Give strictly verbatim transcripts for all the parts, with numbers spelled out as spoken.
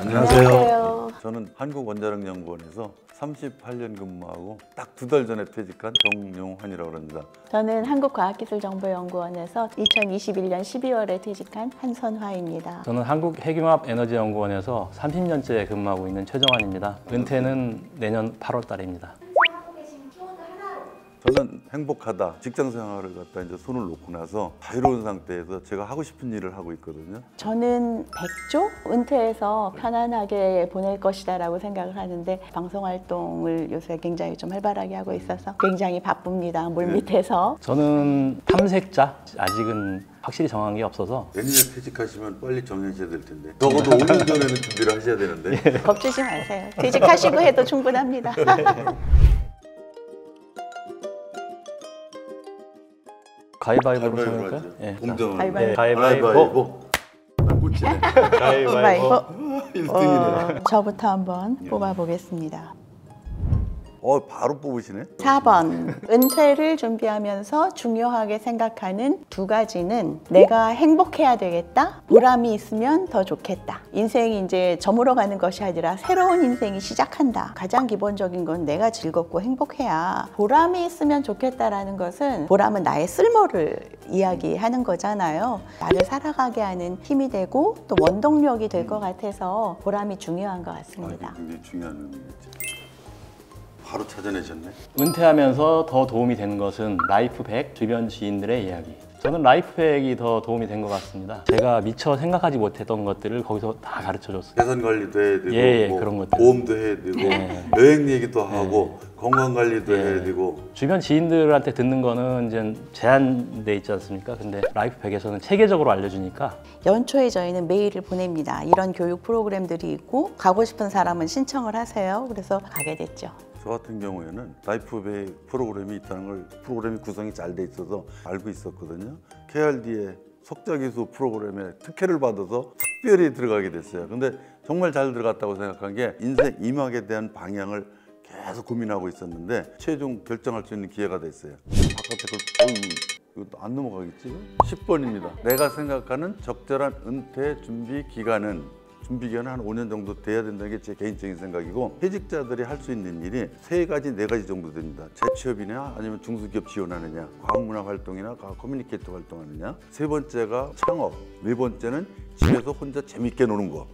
안녕하세요. 안녕하세요. 저는 한국원자력연구원에서 삼십팔 년 근무하고 딱 두 달 전에 퇴직한 정용환이라고 합니다. 저는 한국과학기술정보연구원에서 이천이십일 년 십이 월에 퇴직한 한선화입니다. 저는 한국핵융합에너지연구원에서 삼십 년째 근무하고 있는 최정환입니다. 은퇴는 내년 팔 월 달입니다. 저는 행복하다, 직장 생활을 갖다 이제 손을 놓고 나서 자유로운 상태에서 제가 하고 싶은 일을 하고 있거든요. 저는 백조? 은퇴해서 편안하게 보낼 것이다 라고 생각을 하는데 방송활동을 요새 굉장히 좀 활발하게 하고 있어서 굉장히 바쁩니다, 물밑에서. 네. 저는 탐색자, 아직은 확실히 정한 게 없어서. 내년에 퇴직하시면 빨리 정해셔야 될 텐데 적어도 오 년 전에는 준비를 하셔야 되는데. 네. 겁주지 마세요. 퇴직하시고 해도 충분합니다. 네. 가위바위보로 정할까요? 예. 가위바위보. 네. 가위바위보. 꽂히네. 가위바위보. 일 등이네. 저부터 한번 예. 뽑아보겠습니다. 어, 바로 뽑으시네? 사 번. 은퇴를 준비하면서 중요하게 생각하는 두 가지는 내가 행복해야 되겠다, 보람이 있으면 더 좋겠다. 인생이 이제 저물어 가는 것이 아니라 새로운 인생이 시작한다. 가장 기본적인 건 내가 즐겁고 행복해야. 보람이 있으면 좋겠다라는 것은 보람은 나의 쓸모를 이야기하는 거잖아요. 나를 살아가게 하는 힘이 되고 또 원동력이 될 것 같아서 보람이 중요한 것 같습니다. 아, 굉장히 중요한 의미겠죠. 바로 찾아내셨네. 은퇴하면서 더 도움이 되는 것은 라이프백, 주변 지인들의 이야기. 저는 라이프백이 더 도움이 된 것 같습니다. 제가 미처 생각하지 못했던 것들을 거기서 다 가르쳐줬어요. 재산관리도 해야 되고, 예, 뭐 그런 것들. 보험도 해야 되고, 예. 여행 얘기도 하고, 예. 건강관리도 예. 해야 되고. 주변 지인들한테 듣는 거는 이제 제한돼 있지 않습니까? 근데 라이프백에서는 체계적으로 알려주니까. 연초에 저희는 메일을 보냅니다. 이런 교육 프로그램들이 있고 가고 싶은 사람은 신청을 하세요. 그래서 가게 됐죠. 저 같은 경우에는 라이프백 프로그램이 있다는 걸 프로그램이 구성이 잘 돼 있어서 알고 있었거든요. 케이알디의 석좌기수 프로그램에 특혜를 받아서 특별히 들어가게 됐어요. 근데 정말 잘 들어갔다고 생각한 게 인생 이막에 대한 방향을 계속 고민하고 있었는데 최종 결정할 수 있는 기회가 됐어요. 바깥에 그, 이거 안 넘어가겠지? 십 번입니다. 내가 생각하는 적절한 은퇴 준비 기간은 준비 기간은 한 오 년 정도 돼야 된다는 게 제 개인적인 생각이고 퇴직자들이 할 수 있는 일이 세 가지, 네 가지 정도 됩니다. 재취업이냐, 아니면 중소기업 지원하느냐, 과학문화 활동이나 과학 커뮤니케이터 활동하느냐, 세 번째가 창업, 네 번째는 집에서 혼자 재밌게 노는 거.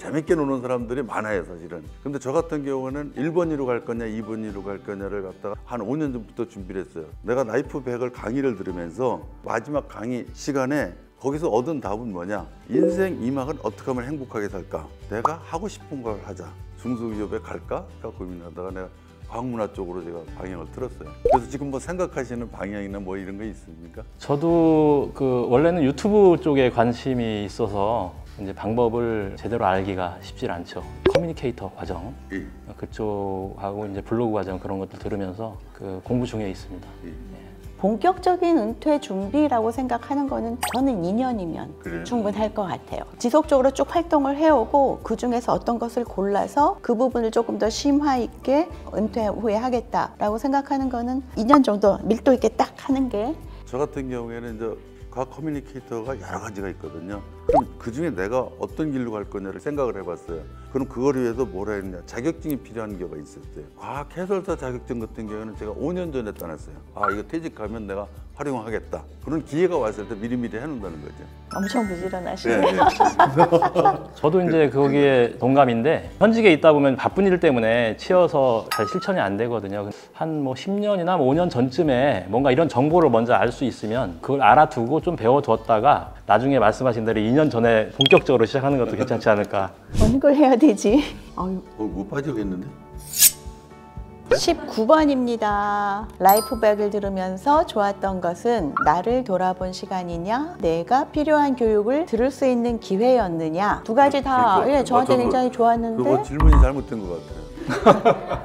재밌게 노는 사람들이 많아요, 사실은. 근데 저 같은 경우는 일 번이로 갈 거냐, 이 번이로 갈 거냐를 갖다가 한 오 년 전부터 준비를 했어요. 내가 라이프백을 강의를 들으면서 마지막 강의 시간에 거기서 얻은 답은 뭐냐? 인생 이막은 어떻게 하면 행복하게 살까? 내가 하고 싶은 걸 하자. 중소기업에 갈까? 고민하다가 내가 과학문화 쪽으로 제가 방향을 틀었어요. 그래서 지금 뭐 생각하시는 방향이나 뭐 이런 거 있습니까? 저도 그 원래는 유튜브 쪽에 관심이 있어서 이제 방법을 제대로 알기가 쉽지 않죠. 커뮤니케이터 과정, 예. 그쪽하고 이제 블로그 과정 그런 것들 들으면서 그 공부 중에 있습니다. 예. 예. 본격적인 은퇴 준비라고 생각하는 거는 저는 이 년이면 그래요. 충분할 것 같아요. 지속적으로 쭉 활동을 해오고 그중에서 어떤 것을 골라서 그 부분을 조금 더 심화 있게 은퇴 후에 하겠다라고 생각하는 거는 이 년 정도 밀도 있게 딱 하는 게. 저 같은 경우에는 이제 과학 커뮤니케이터가 여러 가지가 있거든요. 그럼 그중에 내가 어떤 길로 갈 거냐를 생각을 해봤어요. 그럼 그걸 위해서 뭘 해야 되냐, 자격증이 필요한 경우가 있었대요. 과학 해설사 자격증 같은 경우는 제가 오 년 전에 따놨어요. 아, 이거 퇴직하면 내가 활용하겠다. 그런 기회가 왔을 때 미리미리 해놓는다는 거죠. 엄청 부지런하시네요. 네, 네. 저도 이제 거기에 동감인데 현직에 있다 보면 바쁜 일 때문에 치여서 잘 실천이 안 되거든요. 한 뭐 십 년이나 오 년 전쯤에 뭔가 이런 정보를 먼저 알 수 있으면 그걸 알아두고 좀 배워두었다가 나중에 말씀하신 대로 이 년 전에 본격적으로 시작하는 것도 괜찮지 않을까. 어느 걸 해야 되지? 아유, 어, 못 빠지겠는데? 십구 번입니다. 라이프백을 들으면서 좋았던 것은 나를 돌아본 시간이냐, 내가 필요한 교육을 들을 수 있는 기회였느냐. 두 가지 다 그러니까, 예, 저한테 맞아, 굉장히 좋았는데 그거 질문이 잘못된 것 같아요.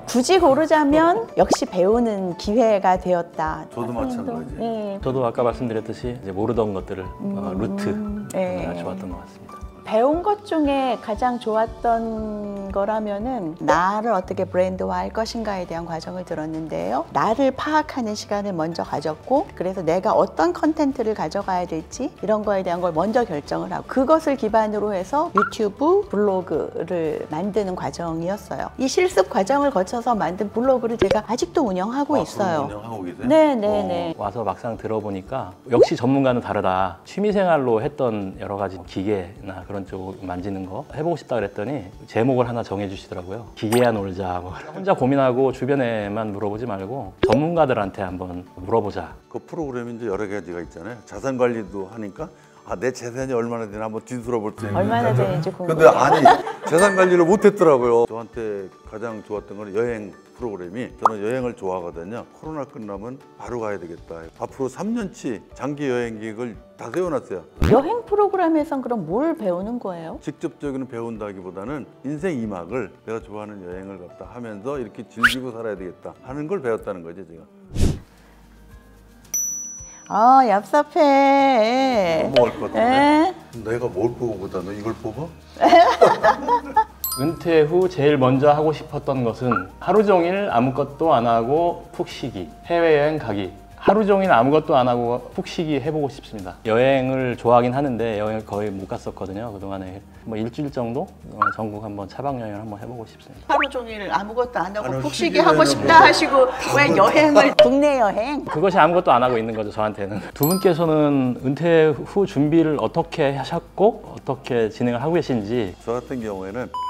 굳이 고르자면 역시 배우는 기회가 되었다. 저도 마찬가지예요. 네. 저도 아까 말씀드렸듯이 이제 모르던 것들을 음... 루트 네. 좋았던 것 같습니다. 배운 것 중에 가장 좋았던 거라면은 나를 어떻게 브랜드화할 것인가에 대한 과정을 들었는데요. 나를 파악하는 시간을 먼저 가졌고, 그래서 내가 어떤 컨텐츠를 가져가야 될지 이런 거에 대한 걸 먼저 결정을 하고, 그것을 기반으로 해서 유튜브 블로그를 만드는 과정이었어요. 이 실습 과정을 거쳐서 만든 블로그를 제가 아직도 운영하고 아, 있어요. 운영하고 계세요? 네, 네, 어. 네. 와서 막상 들어보니까 역시 전문가는 다르다. 취미생활로 했던 여러 가지 기계나 그런 쪽 만지는 거 해보고 싶다 그랬더니 제목을 하나 정해주시더라고요. 기계야 놀자. 뭐. 혼자 고민하고 주변에만 물어보지 말고 전문가들한테 한번 물어보자. 그 프로그램이 이제 여러 가지가 있잖아요. 자산 관리도 하니까 아, 내 재산이 얼마나 되나 한번 뒤돌아볼 때 얼마나 되는지 궁금해요. 근데 아니, 재산 관리를 못했더라고요. 저한테 가장 좋았던 건 여행 프로그램이, 저는 여행을 좋아하거든요. 코로나 끝나면 바로 가야 되겠다. 앞으로 삼 년치 장기 여행 계획을 다 세워놨어요. 여행 프로그램에선 그럼 뭘 배우는 거예요? 직접적인 배운다기보다는 인생 이막을 내가 좋아하는 여행을 갔다 하면서 이렇게 즐기고 살아야 되겠다 하는 걸 배웠다는 거죠, 제가. 아, 얍삽해. 너무할 것 같은데? 내가 뭘 뽑아보다 너 이걸 뽑아? 은퇴 후 제일 먼저 하고 싶었던 것은 하루 종일 아무것도 안 하고 푹 쉬기, 해외여행 가기. 하루 종일 아무것도 안 하고 푹 쉬기 해보고 싶습니다. 여행을 좋아하긴 하는데 여행을 거의 못 갔었거든요, 그동안에. 뭐 일주일 정도 전국 한번 차박여행을 한번 해보고 싶습니다. 하루 종일 아무것도 안 하고 푹 쉬기 하고 싶다 하시고 왜 여행을, 국내 여행? 그것이 아무것도 안 하고 있는 거죠, 저한테는. 두 분께서는 은퇴 후 준비를 어떻게 하셨고 어떻게 진행을 하고 계신지. 저 같은 경우에는